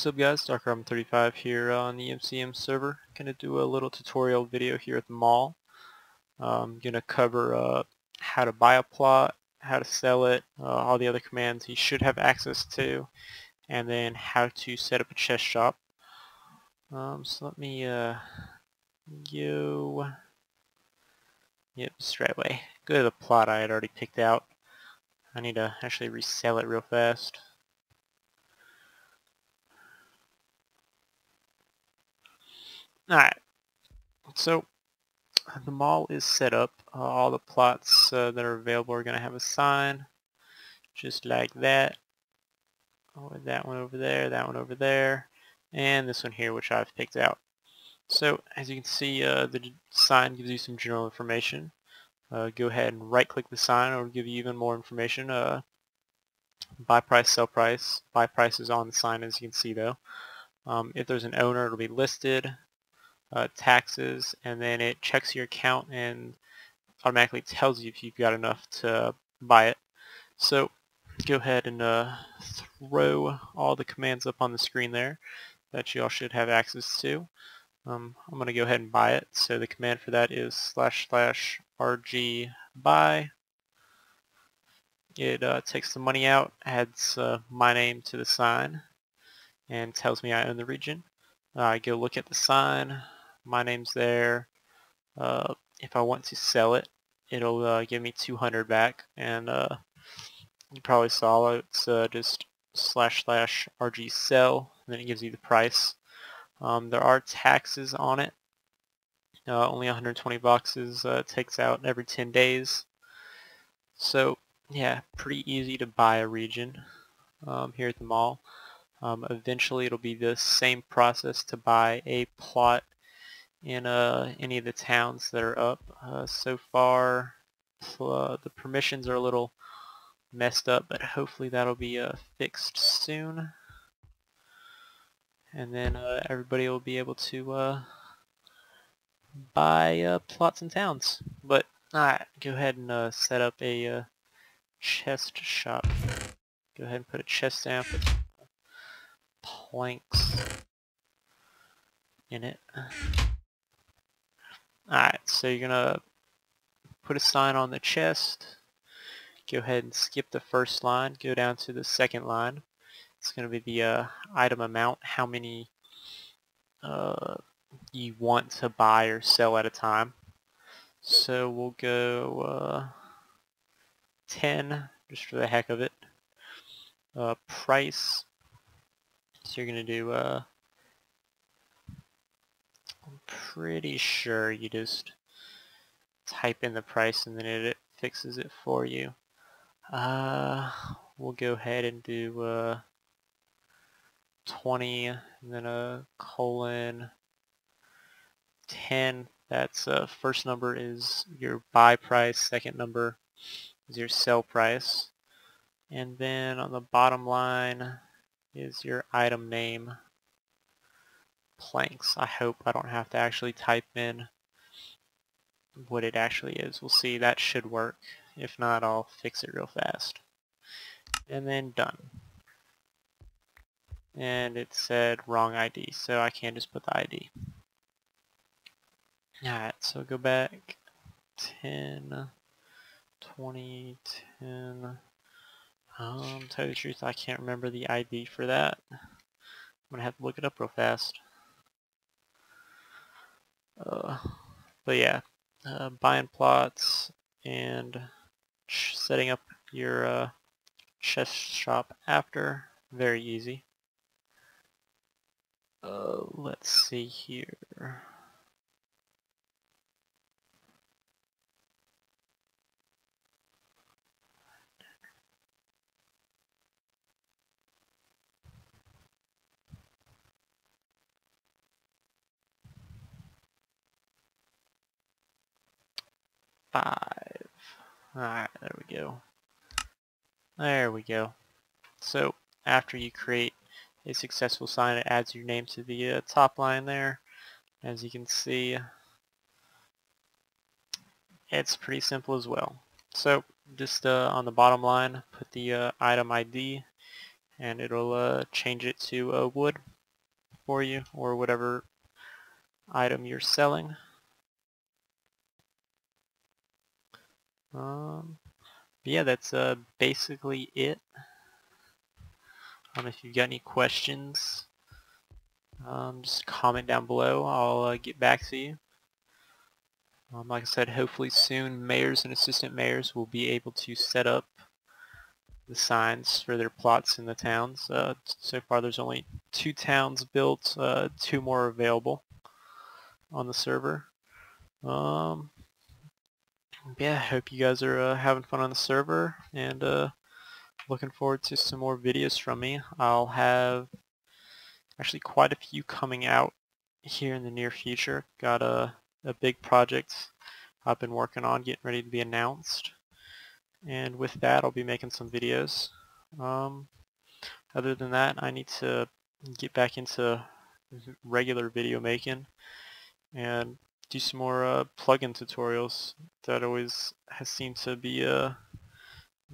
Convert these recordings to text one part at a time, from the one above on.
What's up guys, darkrobin35 here on the MCM server. Gonna do a little tutorial video here at the mall. Gonna cover how to buy a plot, how to sell it, all the other commands you should have access to, and then how to set up a chest shop. So let me go... Yep, straight away. Go to the plot I had already picked out. I need to actually resell it real fast. Alright, so the mall is set up. All the plots that are available are going to have a sign, just like that. Oh, that one over there, that one over there, and this one here, which I've picked out. So, as you can see, the sign gives you some general information. Go ahead and right-click the sign, it'll give you even more information. Buy price, sell price. Buy price is on the sign, as you can see, though. If there's an owner, it'll be listed. Taxes, and then it checks your account and automatically tells you if you've got enough to buy it. So go ahead and throw all the commands up on the screen there that you all should have access to. I'm going to go ahead and buy it. So the command for that is //rg buy. It takes the money out, adds my name to the sign, and tells me I own the region. I go look at the sign. My name's there. If I want to sell it, it'll give me 200 back, and you probably saw it's just //rg sell, and then it gives you the price. There are taxes on it. Only 120 boxes. Takes out every 10 days. So yeah, pretty easy to buy a region here at the mall. Eventually it'll be the same process to buy a plot in any of the towns that are up. So far the permissions are a little messed up, but hopefully that'll be fixed soon, and then everybody will be able to buy plots in towns. But alright, go ahead and set up a chest shop. Go ahead and put a chest down, put planks in it. Alright, so you're gonna put a sign on the chest. Go ahead and skip the first line, go down to the second line. It's gonna be the item amount, how many you want to buy or sell at a time. So we'll go 10 just for the heck of it. Price, so you're going to do, I'm pretty sure you just type in the price and then it fixes it for you. We'll go ahead and do 20 and then a colon 10. That's first number is your buy price, second number is your sell price, and then on the bottom line is your item name, planks. I hope I don't have to actually type in what it actually is. We'll see, that should work. If not, I'll fix it real fast. And then done. And it said wrong ID, so I can't just put the ID. Alright, so go back 10, 20, 10. To tell you the truth, I can't remember the ID for that. I'm gonna have to look it up real fast. But yeah, buying plots and setting up your chest shop after, very easy. Let's see here. Five. Alright, there we go. There we go. So, after you create a successful sign, it adds your name to the top line there. As you can see, it's pretty simple as well. So, just on the bottom line, put the item ID, and it'll change it to wood. for you, or whatever item you're selling. Yeah, that's basically it. If you've got any questions, just comment down below. I'll get back to you. Like I said, hopefully soon mayors and assistant mayors will be able to set up the signs for their plots in the towns. So far there's only 2 towns built, 2 more available on the server. Yeah, hope you guys are having fun on the server, and looking forward to some more videos from me. I'll have actually quite a few coming out here in the near future. Got a big project I've been working on, getting ready to be announced, and with that I'll be making some videos. Other than that, I need to get back into regular video making and do some more plugin tutorials. That always has seemed to be a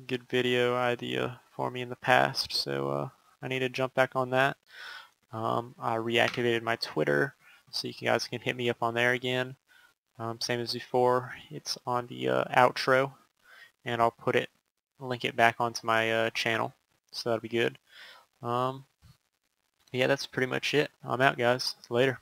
good video idea for me in the past, so I need to jump back on that. I reactivated my Twitter, so you guys can hit me up on there again. Same as before, it's on the outro, and I'll put it, link it back onto my channel, so that'll be good. Yeah, that's pretty much it. I'm out, guys. Later.